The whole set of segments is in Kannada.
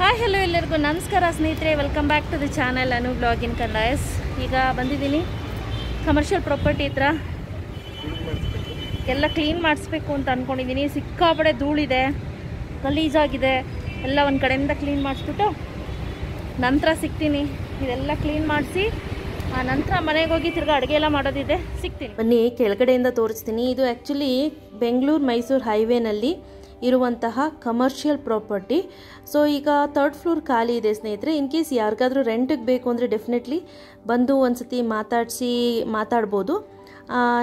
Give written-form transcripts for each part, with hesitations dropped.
ಹಾಯ್ ಹಲೋ ಎಲ್ಲರಿಗೂ ನಮಸ್ಕಾರ ಸ್ನೇಹಿತರೆ, welcome back to the channel Anu blog in Kannada. ಈಗ ಬಂದಿದ್ದೀನಿ ಕಮರ್ಷಿಯಲ್ ಪ್ರಾಪರ್ಟಿ ಹತ್ರ. ಎಲ್ಲ ಕ್ಲೀನ್ ಮಾಡಿಸ್ಬೇಕು ಅಂತ ಅಂದ್ಕೊಂಡಿದ್ದೀನಿ. ಸಿಕ್ಕಾಪಡೆ ಧೂಳಿದೆ, ಗಲೀಜಾಗಿದೆ. ಎಲ್ಲ ಒಂದು ಕಡೆಯಿಂದ ಕ್ಲೀನ್ ಮಾಡಿಸ್ಬಿಟ್ಟು ನಂತರ ಸಿಗ್ತೀನಿ. ಇದೆಲ್ಲ ಕ್ಲೀನ್ ಮಾಡಿಸಿ ಆ ನಂತರ ಮನೆಗೆ ಹೋಗಿ ತಿರ್ಗಿ ಅಡುಗೆ ಎಲ್ಲ ಮಾಡೋದಿದೆ. ಸಿಗ್ತೀನಿ ಬನ್ನಿ, ಕೆಳಗಡೆಯಿಂದ ತೋರಿಸ್ತೀನಿ. ಇದು ಆ್ಯಕ್ಚುಲಿ ಬೆಂಗಳೂರು ಮೈಸೂರು ಹೈವೇನಲ್ಲಿ ಇರುವಂತಹ ಕಮರ್ಷಿಯಲ್ ಪ್ರಾಪರ್ಟಿ. ಸೊ ಈಗ ಥರ್ಡ್ ಫ್ಲೋರ್ ಖಾಲಿ ಇದೆ ಸ್ನೇಹಿತರೆ. ಇನ್ ಕೇಸ್ ಯಾರಿಗಾದರೂ ರೆಂಟಿಗೆ ಬೇಕು ಅಂದರೆ ಡೆಫಿನೆಟ್ಲಿ ಬಂದು ಒಂದು ಸತಿ ಮಾತಾಡ್ಬೋದು.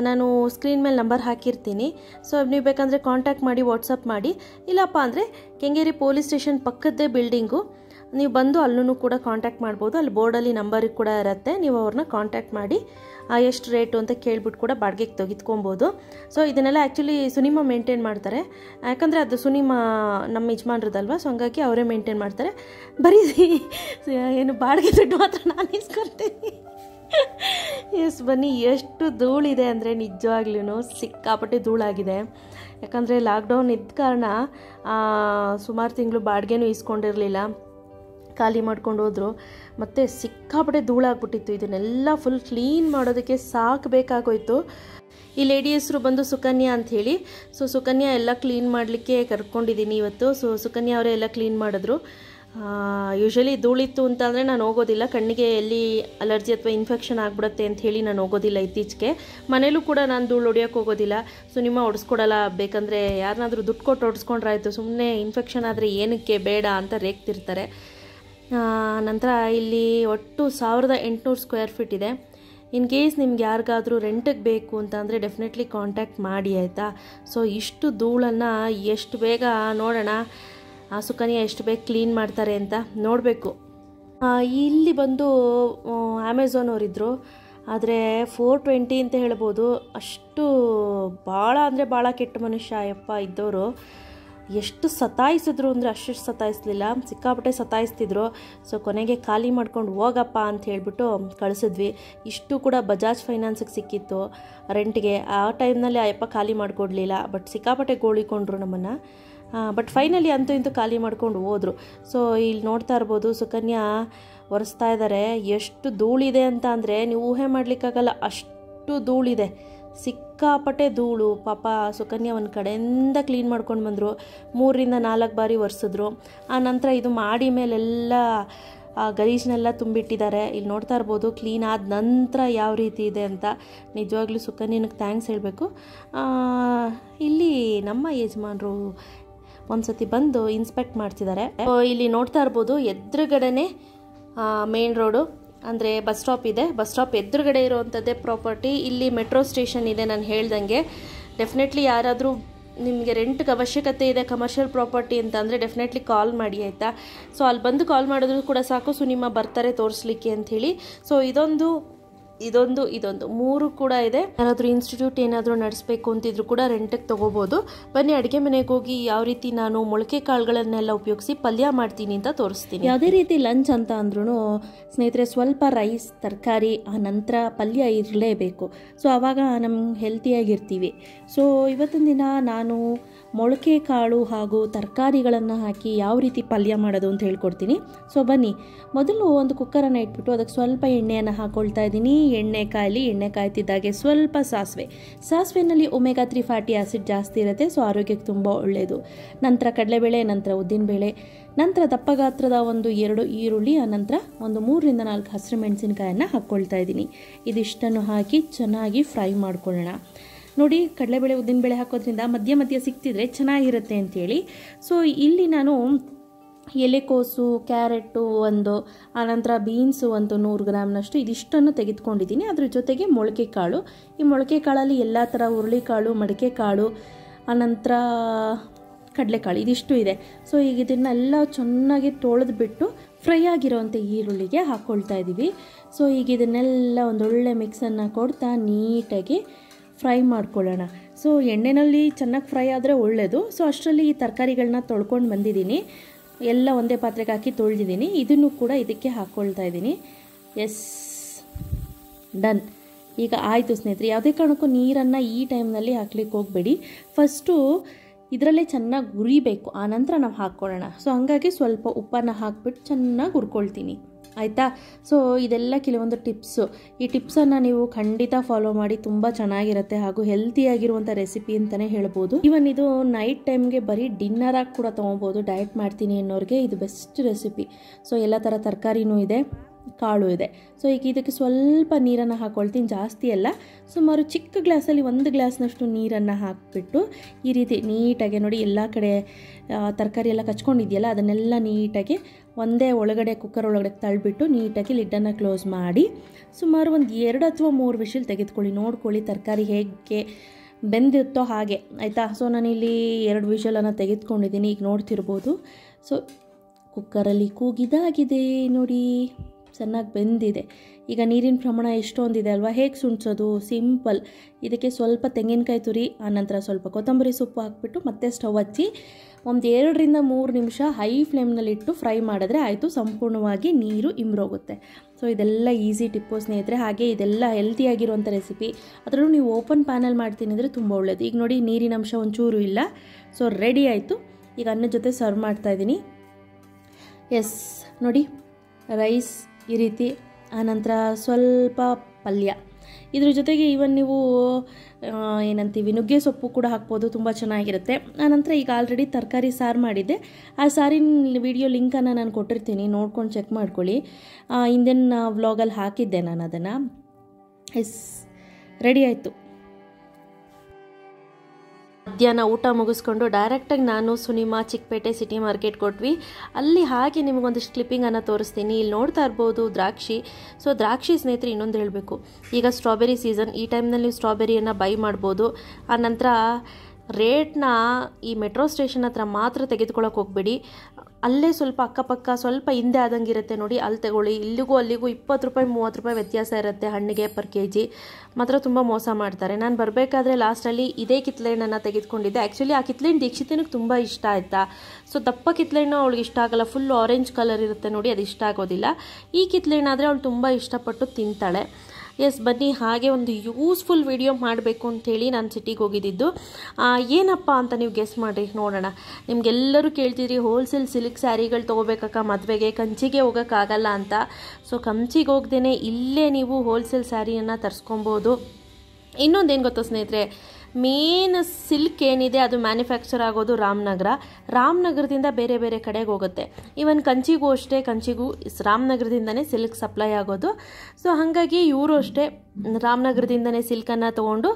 ನಾನು ಸ್ಕ್ರೀನ್ ಮೇಲೆ ನಂಬರ್ ಹಾಕಿರ್ತೀನಿ. ಸೊ ನೀವು ಬೇಕಂದರೆ ಕಾಂಟ್ಯಾಕ್ಟ್ ಮಾಡಿ, ವಾಟ್ಸಪ್ ಮಾಡಿ. ಇಲ್ಲಪ್ಪ ಅಂದರೆ ಕೆಂಗೇರಿ ಪೊಲೀಸ್ ಸ್ಟೇಷನ್ ಪಕ್ಕದ್ದೇ ಬಿಲ್ಡಿಂಗು, ನೀವು ಬಂದು ಅಲ್ಲೂ ಕೂಡ ಕಾಂಟ್ಯಾಕ್ಟ್ ಮಾಡ್ಬೋದು. ಅಲ್ಲಿ ಬೋರ್ಡಲ್ಲಿ ನಂಬರ್ ಕೂಡ ಇರುತ್ತೆ. ನೀವು ಅವ್ರನ್ನ ಕಾಂಟ್ಯಾಕ್ಟ್ ಮಾಡಿ ಎಷ್ಟು ರೇಟು ಅಂತ ಕೇಳ್ಬಿಟ್ಟು ಕೂಡ ಬಾಡಿಗೆಗೆ ತೆಗೆದುಕೊಬೋದು. ಸೊ ಇದನ್ನೆಲ್ಲ ಆ್ಯಕ್ಚುಲಿ ಸುನಿಮಾ ಮೇಂಟೈನ್ ಮಾಡ್ತಾರೆ. ಯಾಕಂದರೆ ಅದು ಸುನಿಮಾ ನಮ್ಮ ಯಜಮಾನ್ರದಲ್ವ, ಸೊ ಹಂಗಾಗಿ ಅವರೇ ಮೇಂಟೈನ್ ಮಾಡ್ತಾರೆ. ಬರೀ ಏನು ಬಾಡಿಗೆ ದುಡ್ಡು ಮಾತ್ರ ನಾನು ಇಸ್ಕೊಳ್ತೀನಿ. ಎಸ್ ಬನ್ನಿ, ಎಷ್ಟು ಧೂಳಿದೆ ಅಂದರೆ ನಿಜವಾಗ್ಲೂ ಸಿಕ್ಕಾಪಟ್ಟೆ ಧೂಳಾಗಿದೆ. ಯಾಕಂದರೆ ಲಾಕ್ಡೌನ್ ಇದ್ದ ಕಾರಣ ಸುಮಾರು ತಿಂಗಳು ಬಾಡಿಗೆನೂ ಇಸ್ಕೊಂಡಿರಲಿಲ್ಲ, ಖಾಲಿ ಮಾಡ್ಕೊಂಡು ಹೋದರು. ಮತ್ತು ಸಿಕ್ಕಾಪಟ್ಟೆ ಧೂಳಾಗ್ಬಿಟ್ಟಿತ್ತು. ಇದನ್ನೆಲ್ಲ ಫುಲ್ ಕ್ಲೀನ್ ಮಾಡೋದಕ್ಕೆ ಸಾಕು ಬೇಕಾಗೋಯಿತು. ಈ ಲೇಡಿ ಹೆಸರು ಬಂದು ಸುಕನ್ಯಾ ಅಂಥೇಳಿ. ಸೊ ಸುಕನ್ಯಾ ಎಲ್ಲ ಕ್ಲೀನ್ ಮಾಡಲಿಕ್ಕೆ ಕರ್ಕೊಂಡಿದ್ದೀನಿ ಇವತ್ತು. ಸೊ ಸುಕನ್ಯಾ ಅವರೇ ಎಲ್ಲ ಕ್ಲೀನ್ ಮಾಡಿದ್ರು. ಯೂಶ್ವಲಿ ಧೂಳಿತ್ತು ಅಂತಂದರೆ ನಾನು ಹೋಗೋದಿಲ್ಲ, ಕಣ್ಣಿಗೆ ಎಲ್ಲಿ ಅಲರ್ಜಿ ಅಥವಾ ಇನ್ಫೆಕ್ಷನ್ ಆಗಿಬಿಡುತ್ತೆ ಅಂಥೇಳಿ ನಾನು ಹೋಗೋದಿಲ್ಲ. ಇತ್ತೀಚೆಗೆ ಮನೇಲೂ ಕೂಡ ನಾನು ಧೂಳು ಹೊಡಿಯೋಕ್ಕೆ ಹೋಗೋದಿಲ್ಲ. ಸುನಿಮಾ ಹೊಡಿಸ್ಕೊಡಲ್ಲ, ಬೇಕಂದರೆ ಯಾರನ್ನಾದರೂ ದುಡ್ಡು ಕೊಟ್ಟು ಹೊಡಿಸ್ಕೊಂಡ್ರಾಯ್ತು, ಸುಮ್ಮನೆ ಇನ್ಫೆಕ್ಷನ್ ಆದರೆ ಏನಕ್ಕೆ ಬೇಡ ಅಂತ ರೇಗ್ತಿರ್ತಾರೆ. ನಂತರ ಇಲ್ಲಿ ಒಟ್ಟು 1800 ಸ್ಕ್ವೇರ್ ಫೀಟ್ ಇದೆ. ಇನ್ ಕೇಸ್ ನಿಮ್ಗೆ ಯಾರಿಗಾದರೂ ರೆಂಟಿಗೆ ಬೇಕು ಅಂತ ಅಂದರೆ ಡೆಫಿನೆಟ್ಲಿ ಕಾಂಟ್ಯಾಕ್ಟ್ ಮಾಡಿ, ಆಯಿತಾ. ಸೊ ಇಷ್ಟು ಧೂಳನ್ನು ಎಷ್ಟು ಬೇಗ ನೋಡೋಣ, ಆ ಸುಕನ್ಯಾ ಎಷ್ಟು ಬೇಗ ಕ್ಲೀನ್ ಮಾಡ್ತಾರೆ ಅಂತ ನೋಡಬೇಕು. ಇಲ್ಲಿ ಬಂದು ಅಮೆಝಾನ್ ಅವರಿದ್ದರು, ಆದರೆ 420 ಅಂತ ಹೇಳ್ಬೋದು. ಅಷ್ಟು ಭಾಳ ಅಂದರೆ ಭಾಳ ಕೆಟ್ಟ ಮನುಷ್ಯ ಯಪ್ಪ ಇದ್ದವರು. ಎಷ್ಟು ಸತಾಯಿಸಿದ್ರು ಅಂದರೆ ಅಷ್ಟು ಸತಾಯಿಸ್ಲಿಲ್ಲ, ಸಿಕ್ಕಾಪಟ್ಟೆ ಸತಾಯಿಸ್ತಿದ್ರು. ಸೊ ಕೊನೆಗೆ ಖಾಲಿ ಮಾಡ್ಕೊಂಡು ಹೋಗಪ್ಪ ಅಂತ ಹೇಳಿಬಿಟ್ಟು ಕಳಿಸಿದ್ವಿ. ಇಷ್ಟು ಕೂಡ ಬಜಾಜ್ ಫೈನಾನ್ಸಿಗೆ ಸಿಕ್ಕಿತ್ತು ರೆಂಟ್ಗೆ. ಆ ಟೈಮ್ನಲ್ಲಿ ಆಯಪ್ಪ ಖಾಲಿ ಮಾಡಿಕೊಡ್ಲಿಲ್ಲ, ಬಟ್ ಸಿಕ್ಕಾಪಟ್ಟೆ ಗೋಳಿಕೊಂಡ್ರು ನಮ್ಮನ್ನು. ಬಟ್ ಫೈನಲಿ ಅಂತೂ ಇಂತೂ ಖಾಲಿ ಮಾಡ್ಕೊಂಡು ಹೋದರು. ಸೊ ಇಲ್ಲಿ ನೋಡ್ತಾ ಇರ್ಬೋದು ಸುಕನ್ಯಾ ಒರೆಸ್ತಾ ಇದ್ದಾರೆ. ಎಷ್ಟು ಧೂಳಿದೆ ಅಂತ ಅಂದರೆ ನೀವು ಊಹೆ ಮಾಡಲಿಕ್ಕಾಗಲ್ಲ, ಅಷ್ಟು ಧೂಳಿದೆ, ಸಿಕ್ಕಾಪಟ್ಟೆ ಧೂಳು. ಪಾಪ ಸುಕನ್ಯಾ ಒಂದು ಕಡೆಯಿಂದ ಕ್ಲೀನ್ ಮಾಡ್ಕೊಂಡು ಬಂದರು. 3-4 ಬಾರಿ ಒರೆಸಿದ್ರು. ಆ ನಂತರ ಇದು ಮಾಡಿ ಮೇಲೆಲ್ಲ ಗಲೀಜ್ನೆಲ್ಲ ತುಂಬಿಟ್ಟಿದ್ದಾರೆ. ಇಲ್ಲಿ ನೋಡ್ತಾ ಇರ್ಬೋದು ಕ್ಲೀನ್ ಆದ ನಂತರ ಯಾವ ರೀತಿ ಇದೆ ಅಂತ. ನಿಜವಾಗ್ಲೂ ಸುಕನ್ಯಾನಿಗೆ ಥ್ಯಾಂಕ್ಸ್ ಹೇಳಬೇಕು. ಇಲ್ಲಿ ನಮ್ಮ ಯಜಮಾನರು ಒಂದು ಸತಿ ಬಂದು ಇನ್ಸ್ಪೆಕ್ಟ್ ಮಾಡ್ತಿದ್ದಾರೆ. ಇಲ್ಲಿ ನೋಡ್ತಾ ಇರ್ಬೋದು ಎದುರುಗಡೆನೇ ಮೇನ್ ರೋಡು, ಅಂದರೆ ಬಸ್ ಸ್ಟಾಪ್ ಇದೆ. ಬಸ್ ಸ್ಟಾಪ್ ಎದುರುಗಡೆ ಇರೋವಂಥದ್ದೇ ಪ್ರಾಪರ್ಟಿ. ಇಲ್ಲಿ ಮೆಟ್ರೋ ಸ್ಟೇಷನ್ ಇದೆ ನಾನು ಹೇಳ್ದಂಗೆ. ಡೆಫಿನೆಟ್ಲಿ ಯಾರಾದರೂ ನಿಮಗೆ ರೆಂಟ್ಗೆ ಅವಶ್ಯಕತೆ ಇದೆ ಕಮರ್ಷಿಯಲ್ ಪ್ರಾಪರ್ಟಿ ಅಂತ ಅಂದರೆ ಡೆಫಿನೆಟ್ಲಿ ಕಾಲ್ ಮಾಡಿ, ಆಯಿತಾ. ಸೊ ಅಲ್ಲಿ ಬಂದು ಕಾಲ್ ಮಾಡಿದ್ರು ಕೂಡ ಸಾಕು, ಸುನಿಮಾ ಬರ್ತಾರೆ ತೋರಿಸ್ಲಿಕ್ಕೆ ಅಂಥೇಳಿ. ಸೊ ಇದೊಂದು 3 ಕೂಡ ಇದೆ. ಯಾರಾದರೂ ಇನ್ಸ್ಟಿಟ್ಯೂಟ್ ಏನಾದರೂ ನಡೆಸಬೇಕು ಅಂತಿದ್ರು ಕೂಡ ರೆಂಟಿಗೆ ತೊಗೋಬೋದು. ಬನ್ನಿ ಅಡುಗೆ ಮನೆಗೆ ಹೋಗಿ ಯಾವ ರೀತಿ ನಾನು ಮೊಳಕೆ ಕಾಳುಗಳನ್ನೆಲ್ಲ ಉಪಯೋಗಿಸಿ ಪಲ್ಯ ಮಾಡ್ತೀನಿ ಅಂತ ತೋರಿಸ್ತೀನಿ. ಯಾವುದೇ ರೀತಿ ಲಂಚ್ ಅಂತ ಅಂದ್ರೂ ಸ್ನೇಹಿತರೆ ಸ್ವಲ್ಪ ರೈಸ್, ತರಕಾರಿ, ಆ ನಂತರ ಪಲ್ಯ ಇರಲೇಬೇಕು. ಸೊ ಆವಾಗ ನಮ್ಮ ಹೆಲ್ತಿಯಾಗಿರ್ತೀವಿ. ಸೊ ಇವತ್ತಿನ ದಿನ ನಾನು ಮೊಳಕೆ ಕಾಳು ಹಾಗೂ ತರಕಾರಿಗಳನ್ನು ಹಾಕಿ ಯಾವ ರೀತಿ ಪಲ್ಯ ಮಾಡೋದು ಅಂತ ಹೇಳ್ಕೊಡ್ತೀನಿ. ಸೊ ಬನ್ನಿ, ಮೊದಲು ಒಂದು ಕುಕ್ಕರನ್ನು ಇಟ್ಬಿಟ್ಟು ಅದಕ್ಕೆ ಸ್ವಲ್ಪ ಎಣ್ಣೆಯನ್ನು ಹಾಕ್ಕೊಳ್ತಾ ಇದ್ದೀನಿ. ಎಣ್ಣೆ ಕಾಯ್ತಿದ್ದಾಗೆ ಸ್ವಲ್ಪ ಸಾಸಿವೆನಲ್ಲಿ ಒಮೆಗಾ 3 ಫ್ಯಾಟಿ ಆ್ಯಸಿಡ್ ಜಾಸ್ತಿ ಇರುತ್ತೆ. ಸೊ ಆರೋಗ್ಯಕ್ಕೆ ತುಂಬ ಒಳ್ಳೆಯದು. ನಂತರ ಕಡಲೆಬೇಳೆ, ನಂತರ ಉದ್ದಿನಬೇಳೆ, ನಂತರ ದಪ್ಪಗಾತ್ರದ ಒಂದು 2 ಈರುಳ್ಳಿ, ಆನಂತರ ಒಂದು 3-4 ಹಸಿರು ಮೆಣಸಿನಕಾಯನ್ನು ಹಾಕ್ಕೊಳ್ತಾ ಇದ್ದೀನಿ. ಇದಿಷ್ಟನ್ನು ಹಾಕಿ ಚೆನ್ನಾಗಿ ಫ್ರೈ ಮಾಡ್ಕೊಳ್ಳೋಣ. ನೋಡಿ, ಕಡಲೆಬೇಳೆ ಉದ್ದಿನಬೇಳೆ ಹಾಕೋದ್ರಿಂದ ಮಧ್ಯ ಸಿಕ್ತಿದ್ರೆ ಚೆನ್ನಾಗಿರುತ್ತೆ ಅಂಥೇಳಿ. ಸೊ ಇಲ್ಲಿ ನಾನು ಎಲೆಕೋಸು, ಕ್ಯಾರೆಟು ಒಂದು, ಆನಂತರ ಬೀನ್ಸು ಒಂದು 100 ಗ್ರಾಮ್ನಷ್ಟು ಇದಿಷ್ಟನ್ನು ತೆಗೆದುಕೊಂಡಿದ್ದೀನಿ. ಅದ್ರ ಜೊತೆಗೆ ಮೊಳಕೆ ಕಾಳು. ಈ ಮೊಳಕೆ ಕಾಳಲ್ಲಿ ಎಲ್ಲ ಥರ ಹುರುಳಿಕಾಳು, ಮಡಿಕೆ ಕಾಳು, ಆನಂತರ ಕಡಲೆಕಾಳು ಇದಿಷ್ಟು ಇದೆ. ಸೊ ಈಗ ಇದನ್ನೆಲ್ಲ ಚೆನ್ನಾಗಿ ತೊಳೆದ್ಬಿಟ್ಟು ಫ್ರೈ ಆಗಿರೋವಂಥ ಈರುಳ್ಳಿಗೆ ಹಾಕ್ಕೊಳ್ತಾ ಇದ್ದೀವಿ. ಸೊ ಈಗ ಇದನ್ನೆಲ್ಲ ಒಂದೊಳ್ಳೆ ಮಿಕ್ಸನ್ನು ಕೊಡ್ತಾ ನೀಟಾಗಿ ಫ್ರೈ ಮಾಡ್ಕೊಳ್ಳೋಣ. ಸೊ ಎಣ್ಣೆಯಲ್ಲಿ ಚೆನ್ನಾಗಿ ಫ್ರೈ ಆದರೆ ಒಳ್ಳೆಯದು. ಸೊ ಅಷ್ಟರಲ್ಲಿ ಈ ತರಕಾರಿಗಳನ್ನ ತೊಳ್ಕೊಂಡು ಬಂದಿದ್ದೀನಿ. ಎಲ್ಲ ಒಂದೇ ಪಾತ್ರೆಗೆ ಹಾಕಿ ತೊಳೆದಿದ್ದೀನಿ. ಇದನ್ನು ಕೂಡ ಇದಕ್ಕೆ ಹಾಕ್ಕೊಳ್ತಾ ಇದ್ದೀನಿ. Yes, done. ಈಗ ಆಯಿತು ಸ್ನೇಹಿತರೆ. ಯಾವುದೇ ಕಾರಣಕ್ಕೂ ನೀರನ್ನು ಈ ಟೈಮ್ನಲ್ಲಿ ಹಾಕ್ಲಿಕ್ಕೆ ಹೋಗಬೇಡಿ. ಫಸ್ಟು ಇದರಲ್ಲೇ ಚೆನ್ನಾಗಿ ಹುರಿಬೇಕು, ಆನಂತರ ನಾವು ಹಾಕ್ಕೊಳ್ಳೋಣ. ಸೊ ಹಾಗಾಗಿ ಸ್ವಲ್ಪ ಉಪ್ಪನ್ನು ಹಾಕಿಬಿಟ್ಟು ಚೆನ್ನಾಗಿ ಹುರ್ಕೊಳ್ತೀನಿ, ಆಯಿತಾ. ಸೊ ಇದೆಲ್ಲ ಕೆಲವೊಂದು ಟಿಪ್ಸು, ಈ ಟಿಪ್ಸನ್ನು ನೀವು ಖಂಡಿತ ಫಾಲೋ ಮಾಡಿ ತುಂಬ ಚೆನ್ನಾಗಿರುತ್ತೆ ಹಾಗೂ ಹೆಲ್ತಿಯಾಗಿರುವಂಥ ರೆಸಿಪಿ ಅಂತಲೇ ಹೇಳ್ಬೋದು. ಈವನ್ ಇದು ನೈಟ್ ಟೈಮ್ಗೆ ಬರೀ ಡಿನ್ನರಾಗಿ ಕೂಡ ತೊಗೊಬೋದು, ಡಯಟ್ ಮಾಡ್ತೀನಿ ಅನ್ನೋರಿಗೆ ಇದು ಬೆಸ್ಟ್ ರೆಸಿಪಿ. ಸೊ ಎಲ್ಲ ಥರ ತರಕಾರಿನೂ ಇದೆ, ಕಾಳು ಇದೆ. ಸೊ ಈಗ ಇದಕ್ಕೆ ಸ್ವಲ್ಪ ನೀರನ್ನು ಹಾಕ್ಕೊಳ್ತೀನಿ, ಜಾಸ್ತಿ ಅಲ್ಲ, ಸುಮಾರು ಚಿಕ್ಕ ಗ್ಲಾಸಲ್ಲಿ ಒಂದು ಗ್ಲಾಸ್ನಷ್ಟು ನೀರನ್ನು ಹಾಕಿಬಿಟ್ಟು ಈ ರೀತಿ ನೀಟಾಗಿ ನೋಡಿ ಎಲ್ಲ ಕಡೆ ತರಕಾರಿ ಎಲ್ಲ ಕಚ್ಕೊಂಡಿದೆಯಲ್ಲ ಅದನ್ನೆಲ್ಲ ನೀಟಾಗಿ ಒಂದೇ ಒಳಗಡೆ ಕುಕ್ಕರ್ ಒಳಗಡೆ ತಳ್ಳಿಬಿಟ್ಟು ನೀಟಾಗಿ ಲಿಡ್ಡನ್ನು ಕ್ಲೋಸ್ ಮಾಡಿ ಸುಮಾರು ಒಂದು 2 ಅಥವಾ 3 ವಿಶಿಲ್ ತೆಗೆದುಕೊಳ್ಳಿ. ನೋಡ್ಕೊಳ್ಳಿ ತರಕಾರಿ ಹೇಗೆ ಬೆಂದಿರುತ್ತೋ ಹಾಗೆ, ಆಯಿತಾ. ಸೊ ನಾನಿಲ್ಲಿ 2 ವಿಶಲನ್ನು ತೆಗೆದುಕೊಂಡಿದ್ದೀನಿ, ಈಗ ನೋಡ್ತಿರ್ಬೋದು. ಸೊ ಕುಕ್ಕರಲ್ಲಿ ಕೂಗಿದಾಗಿದೆ ನೋಡಿ, ಚೆನ್ನಾಗಿ ಬೆಂದಿದೆ. ಈಗ ನೀರಿನ ಪ್ರಮಾಣ ಎಷ್ಟೊಂದಿದೆ ಅಲ್ವಾ, ಹೇಗೆ ಸುಣ್ಸೋದು ಸಿಂಪಲ್. ಇದಕ್ಕೆ ಸ್ವಲ್ಪ ತೆಂಗಿನಕಾಯಿ ತುರಿ, ಆನಂತರ ಸ್ವಲ್ಪ ಕೊತ್ತಂಬರಿ ಸೊಪ್ಪು ಹಾಕಿಬಿಟ್ಟು ಮತ್ತೆ ಸ್ಟವ್ ಹಚ್ಚಿ ಒಂದು 2 ರಿಂದ 3 ನಿಮಿಷ ಹೈ ಫ್ಲೇಮ್ನಲ್ಲಿಟ್ಟು ಫ್ರೈ ಮಾಡಿದ್ರೆ ಆಯಿತು, ಸಂಪೂರ್ಣವಾಗಿ ನೀರು ಇಂಬ್ರೋಗುತ್ತೆ. ಸೊ ಇದೆಲ್ಲ ಈಸಿ ಟಿಪ್ಪು ಸ್ನೇಹಿತರೆ, ಹಾಗೆ ಇದೆಲ್ಲ ಹೆಲ್ತಿಯಾಗಿರುವಂಥ ರೆಸಿಪಿ. ಅದರಲ್ಲೂ ನೀವು ಓಪನ್ ಪ್ಯಾನಲ್ಲಿ ಮಾಡ್ತೀನಿ ಅಂದರೆ ತುಂಬ ಒಳ್ಳೆಯದು. ಈಗ ನೋಡಿ ನೀರಿನ ಅಂಶ ಒಂಚೂರು ಇಲ್ಲ. ಸೊ ರೆಡಿ ಆಯಿತು, ಈಗ ಅನ್ನದ ಜೊತೆ ಸರ್ವ್ ಮಾಡ್ತಾಯಿದ್ದೀನಿ. ಎಸ್ ನೋಡಿ ರೈಸ್ ಈ ರೀತಿ, ಆನಂತರ ಸ್ವಲ್ಪ ಪಲ್ಯ, ಇದ್ರ ಜೊತೆಗೆ ಈವನ್ ನೀವು ಏನಂತೀವಿ ನುಗ್ಗೆ ಸೊಪ್ಪು ಕೂಡ ಹಾಕ್ಬೋದು, ತುಂಬ ಚೆನ್ನಾಗಿರುತ್ತೆ. ಆನಂತರ ಈಗ ಆಲ್ರೆಡಿ ತರಕಾರಿ ಸಾರು ಮಾಡಿದ್ದೆ, ಆ ಸಾರಿನ ವಿಡಿಯೋ ಲಿಂಕನ್ನು ನಾನು ಕೊಟ್ಟಿರ್ತೀನಿ, ನೋಡ್ಕೊಂಡು ಚೆಕ್ ಮಾಡ್ಕೊಳ್ಳಿ. ಹಿಂದಿನ ವ್ಲಾಗಲ್ಲಿ ಹಾಕಿದ್ದೆ ನಾನು ಅದನ್ನು. ಎಸ್ ರೆಡಿ ಆಯಿತು. ಮಧ್ಯಾಹ್ನ ಊಟ ಮುಗಿಸ್ಕೊಂಡು ಡೈರೆಕ್ಟಾಗಿ ನಾನು ಸುನಿಮಾ ಚಿಕ್ಕಪೇಟೆ ಸಿಟಿ ಮಾರ್ಕೆಟ್ ಕೊಟ್ವಿ. ಅಲ್ಲಿ ಹಾಗೆ ನಿಮಗೊಂದಿಷ್ಟು ಕ್ಲಿಪ್ಪಿಂಗನ್ನು ತೋರಿಸ್ತೀನಿ. ಇಲ್ಲಿ ನೋಡ್ತಾ ಇರ್ಬೋದು ದ್ರಾಕ್ಷಿ. ಸೊ ದ್ರಾಕ್ಷಿ ಸ್ನೇಹಿತರೆ ಇನ್ನೊಂದು ಹೇಳಬೇಕು, ಈಗ ಸ್ಟ್ರಾಬೆರಿ ಸೀಸನ್, ಈ ಟೈಮ್ನಲ್ಲಿ ಸ್ಟ್ರಾಬೆರಿಯನ್ನು ಬೈ ಮಾಡ್ಬೋದು. ಆ ನಂತರ ರೇಟ್ನ ಈ ಮೆಟ್ರೋ ಸ್ಟೇಷನ್ ಹತ್ರ ಮಾತ್ರ ತೆಗೆದುಕೊಳ್ಳೋಕೆ ಹೋಗಬೇಡಿ, ಅಲ್ಲೇ ಸ್ವಲ್ಪ ಅಕ್ಕಪಕ್ಕ ಸ್ವಲ್ಪ ಹಿಂದೆ ಆದಂಗೆ ಇರುತ್ತೆ ನೋಡಿ, ಅಲ್ಲಿ ತಗೊಳ್ಳಿ. ಇಲ್ಲಿಗೂ ಅಲ್ಲಿಗೂ 20 ರೂಪಾಯಿ 30 ರೂಪಾಯಿ ವ್ಯತ್ಯಾಸ ಇರುತ್ತೆ ಹಣ್ಣಿಗೆ ಪರ್ kg. ಮಾತ್ರ ತುಂಬ ಮೋಸ ಮಾಡ್ತಾರೆ. ನಾನು ಬರಬೇಕಾದ್ರೆ ಲಾಸ್ಟಲ್ಲಿ ಇದೇ ಕಿತ್ಲೆ ಹಣ್ಣನ್ನು ತೆಗೆದುಕೊಂಡಿದ್ದೆ. ಆ್ಯಕ್ಚುಲಿ ಆ ಕಿತ್ಲೆ ಹಣ್ಣು ದೀಕ್ಷಿತನಿಗೆ ತುಂಬ ಇಷ್ಟ ಆಯಿತಾ. ಸೊ ದಪ್ಪ ಕಿತ್ಲೆ ಹಣ್ಣು ಅವಳಿಗೆ ಇಷ್ಟ ಆಗೋಲ್ಲ, ಫುಲ್ ಆರೆಂಜ್ ಕಲರ್ ಇರುತ್ತೆ ನೋಡಿ, ಅದು ಇಷ್ಟ ಆಗೋದಿಲ್ಲ. ಈ ಕಿತ್ಲೆ ಹಣ್ಣಾದರೆ ಅವಳು ತುಂಬ ಇಷ್ಟಪಟ್ಟು ತಿಂತಾಳೆ. ಎಸ್ ಬನ್ನಿ, ಹಾಗೆ ಒಂದು ಯೂಸ್ಫುಲ್ ವಿಡಿಯೋ ಮಾಡಬೇಕು ಅಂಥೇಳಿ ನಾನು ಸಿಟಿಗೆ ಹೋಗಿದ್ದಿದ್ದು. ಏನಪ್ಪ ಅಂತ ನೀವು ಗೆಸ್ ಮಾಡಿರಿ ನೋಡೋಣ. ನಿಮಗೆಲ್ಲರೂ ಕೇಳ್ತಿದ್ರಿ ಹೋಲ್ಸೇಲ್ ಸಿಲ್ಕ್ ಸ್ಯಾರಿಗಳು ತೊಗೋಬೇಕಕ್ಕ ಮದುವೆಗೆ, ಕಂಚಿಗೆ ಹೋಗೋಕ್ಕಾಗಲ್ಲ ಅಂತ. ಸೊ ಕಂಚಿಗೆ ಹೋಗ್ದೇ ಇಲ್ಲೇ ನೀವು ಹೋಲ್ಸೇಲ್ ಸ್ಯಾರಿಯನ್ನು ತರಿಸ್ಕೊಬೋದು. ಇನ್ನೊಂದೇನು ಗೊತ್ತಾ ಸ್ನೇಹಿತರೆ, ಮೇನ್ ಸಿಲ್ಕ್ ಏನಿದೆ ಅದು ಮ್ಯಾನುಫ್ಯಾಕ್ಚರ್ ಆಗೋದು ರಾಮನಗರ, ರಾಮನಗರದಿಂದ ಬೇರೆ ಬೇರೆ ಕಡೆಗೆ ಹೋಗುತ್ತೆ. ಈವನ್ ಕಂಚಿಗೂ ಅಷ್ಟೇ, ಕಂಚಿಗೂ ರಾಮನಗರದಿಂದನೇ ಸಿಲ್ಕ್ ಸಪ್ಲೈ ಆಗೋದು. ಸೊ ಹಾಗಾಗಿ ಇವರು ಅಷ್ಟೇ ರಾಮನಗರದಿಂದನೇ ಸಿಲ್ಕನ್ನು ತೊಗೊಂಡು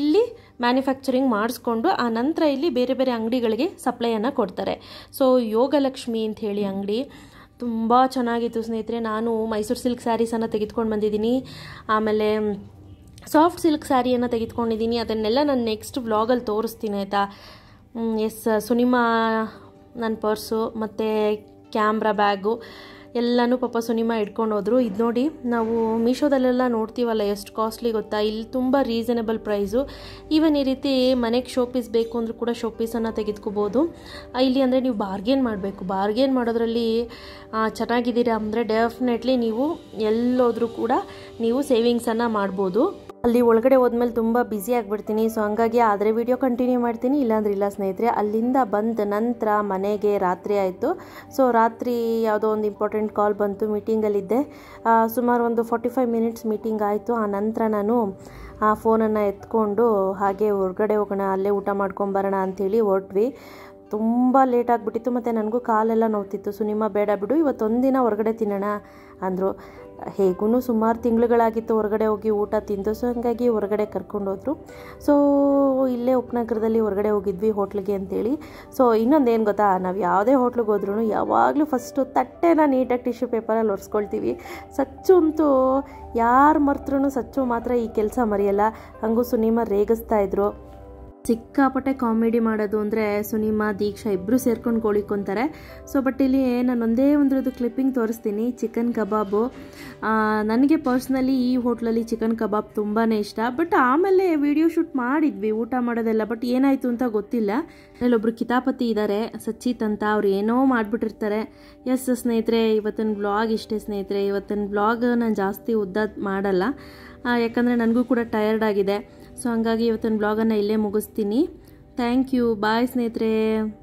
ಇಲ್ಲಿ ಮ್ಯಾನುಫ್ಯಾಕ್ಚರಿಂಗ್ ಮಾಡಿಸ್ಕೊಂಡು ಆ ನಂತರ ಇಲ್ಲಿ ಬೇರೆ ಬೇರೆ ಅಂಗಡಿಗಳಿಗೆ ಸಪ್ಲೈಯನ್ನು ಕೊಡ್ತಾರೆ. ಸೊ ಯೋಗಲಕ್ಷ್ಮಿ ಅಂಥೇಳಿ ಅಂಗಡಿ ತುಂಬ ಚೆನ್ನಾಗಿತ್ತು ಸ್ನೇಹಿತರೆ. ನಾನು ಮೈಸೂರು ಸಿಲ್ಕ್ ಸ್ಯಾರೀಸನ್ನು ತೆಗೆದುಕೊಂಡು ಬಂದಿದ್ದೀನಿ, ಆಮೇಲೆ ಸಾಫ್ಟ್ ಸಿಲ್ಕ್ ಸ್ಯಾರಿಯನ್ನು ತೆಗೆದುಕೊಂಡಿದ್ದೀನಿ. ಅದನ್ನೆಲ್ಲ ನಾನು ನೆಕ್ಸ್ಟ್ ವ್ಲಾಗಲ್ಲಿ ತೋರಿಸ್ತೀನಿ ಆಯಿತಾ. ಎಸ್ ಸುನಿಮಾ ನನ್ನ ಪರ್ಸು ಮತ್ತು ಕ್ಯಾಮ್ರಾ ಬ್ಯಾಗು ಎಲ್ಲನೂ ಪಾಪ ಸುನಿಮಾ ಇಟ್ಕೊಂಡು ಹೋದರು. ಇದು ನೋಡಿ ನಾವು ಮೀಶೋದಲ್ಲೆಲ್ಲ ನೋಡ್ತೀವಲ್ಲ ಎಷ್ಟು ಕಾಸ್ಟ್ಲಿ ಗೊತ್ತಾ, ಇಲ್ಲಿ ತುಂಬ ರೀಸನೇಬಲ್ ಪ್ರೈಸು. ಈವನ್ ಈ ರೀತಿ ಮನೆಗೆ ಶೋಪೀಸ್ ಬೇಕು ಅಂದರೂ ಕೂಡ ಶೋಪೀಸನ್ನು ತೆಗೆದುಕೋಬೋದು. ಇಲ್ಲಿ ಅಂದರೆ ನೀವು ಬಾರ್ಗೇನ್ ಮಾಡಬೇಕು, ಬಾರ್ಗೇನ್ ಮಾಡೋದ್ರಲ್ಲಿ ಚೆನ್ನಾಗಿದ್ದೀರಾ ಅಂದರೆ ಡೆಫಿನೆಟ್ಲಿ ನೀವು ಎಲ್ಲೋದ್ರೂ ಕೂಡ ನೀವು ಸೇವಿಂಗ್ಸನ್ನು ಮಾಡ್ಬೋದು. ಅಲ್ಲಿ ಒಳಗಡೆ ಹೋದ್ಮೇಲೆ ತುಂಬ ಬ್ಯುಸಿ ಆಗಿಬಿಡ್ತೀನಿ. ಸೊ ಹಂಗಾಗಿ ಆದರೆ ವಿಡಿಯೋ ಕಂಟಿನ್ಯೂ ಮಾಡ್ತೀನಿ, ಇಲ್ಲಾಂದ್ರೆ ಇಲ್ಲ ಸ್ನೇಹಿತರೆ. ಅಲ್ಲಿಂದ ಬಂದ ನಂತರ ಮನೆಗೆ ರಾತ್ರಿ ಆಯಿತು. ಸೊ ರಾತ್ರಿ ಯಾವುದೋ ಒಂದು ಇಂಪಾರ್ಟೆಂಟ್ ಕಾಲ್ ಬಂತು, ಮೀಟಿಂಗಲ್ಲಿದ್ದೆ. ಸುಮಾರು ಒಂದು 45 ಮಿನಿಟ್ಸ್ ಮೀಟಿಂಗ್ ಆಯಿತು. ಆ ನಂತರ ನಾನು ಆ ಫೋನನ್ನು ಎತ್ಕೊಂಡು ಹಾಗೆ ಹೊರಗಡೆ ಹೋಗೋಣ, ಅಲ್ಲೇ ಊಟ ಮಾಡ್ಕೊಂಬರೋಣ ಅಂಥೇಳಿ ಹೊರಟ್ವಿ. ತುಂಬ ಲೇಟ್ ಆಗಿಬಿಟ್ಟಿತ್ತು ಮತ್ತು ನನಗೂ ಕಾಲೆಲ್ಲ ನೋವುತ್ತಿತ್ತು. ಸುನಿಮಾ ಬೇಡ ಬಿಡು ಇವತ್ತೊಂದಿನ ಹೊರಗಡೆ ತಿನ್ನೋಣ ಅಂದರು. ಹೇಗೂ ಸುಮಾರು ತಿಂಗಳುಗಳಾಗಿತ್ತು ಹೊರಗಡೆ ಹೋಗಿ ಊಟ ತಿಂದು, ಸೊ ಹಂಗಾಗಿ ಹೊರಗಡೆ ಕರ್ಕೊಂಡೋದ್ರು. ಸೊ ಇಲ್ಲೇ ಉಪನಗರದಲ್ಲಿ ಹೊರಗಡೆ ಹೋಗಿದ್ವಿ ಹೋಟ್ಲಿಗೆ ಅಂತೇಳಿ. ಸೊ ಇನ್ನೊಂದೇನು ಗೊತ್ತಾ, ನಾವು ಯಾವುದೇ ಹೋಟ್ಲಿಗೆ ಹೋದ್ರೂ ಯಾವಾಗಲೂ ಫಸ್ಟು ತಟ್ಟೆನ ನೀಟಾಗಿ ಟಿಶ್ಯೂ ಪೇಪರಲ್ಲಿ ಒರೆಸ್ಕೊಳ್ತೀವಿ. ಸಚ್ಚು ಅಂತೂ ಯಾರು ಮರ್ತರೂ ಸಚ್ಚು ಮಾತ್ರ ಈ ಕೆಲಸ ಮರೆಯಲ್ಲ. ಹಾಗೂ ಸುನಿಮಾ ರೇಗಿಸ್ತಾಯಿದ್ರು. ಸಿಕ್ಕಾಪಟ್ಟೆ ಕಾಮಿಡಿ ಮಾಡೋದು ಅಂದರೆ ಸುನಿಮಾ ದೀಕ್ಷಾ ಇಬ್ಬರು ಸೇರ್ಕೊಂಡು ಗೋಳಿಕೊಂತಾರೆ. ಸೊ ಬಟ್ ಇಲ್ಲಿ ನಾನು ಒಂದೇ ಒಂದ್ರದ್ದು ಕ್ಲಿಪ್ಪಿಂಗ್ ತೋರಿಸ್ತೀನಿ. ಚಿಕನ್ ಕಬಾಬು ನನಗೆ ಪರ್ಸ್ನಲಿ ಈ ಹೋಟ್ಲಲ್ಲಿ ಚಿಕನ್ ಕಬಾಬ್ ತುಂಬಾ ಇಷ್ಟ. ಬಟ್ ಆಮೇಲೆ ವಿಡಿಯೋ ಶೂಟ್ ಮಾಡಿದ್ವಿ ಊಟ ಮಾಡೋದೆಲ್ಲ, ಬಟ್ ಏನಾಯಿತು ಅಂತ ಗೊತ್ತಿಲ್ಲ. ಅಲ್ಲೊಬ್ಬರು ಕಿತಾಪತಿ ಇದ್ದಾರೆ ಸಚ್ಚಿತ್ ಅಂತ, ಅವ್ರು ಏನೋ ಮಾಡಿಬಿಟ್ಟಿರ್ತಾರೆ. ಎಸ್ ಸ್ನೇಹಿತರೆ ಇವತ್ತಿನ ಬ್ಲಾಗ್ ಇಷ್ಟೇ ಸ್ನೇಹಿತರೆ. ಇವತ್ತಿನ ಬ್ಲಾಗ್ ನಾನು ಜಾಸ್ತಿ ಉದ್ದಾದ ಮಾಡಲ್ಲ, ಯಾಕಂದರೆ ನನಗೂ ಕೂಡ ಟಯರ್ಡ್ ಆಗಿದೆ. ಸೊ ಹಂಗಾಗಿ ಇವತ್ತಿನ ಬ್ಲಾಗನ್ನು ಇಲ್ಲೇ ಮುಗಿಸ್ತೀನಿ. Thank you. ಬಾಯ್ ಸ್ನೇಹಿತರೆ.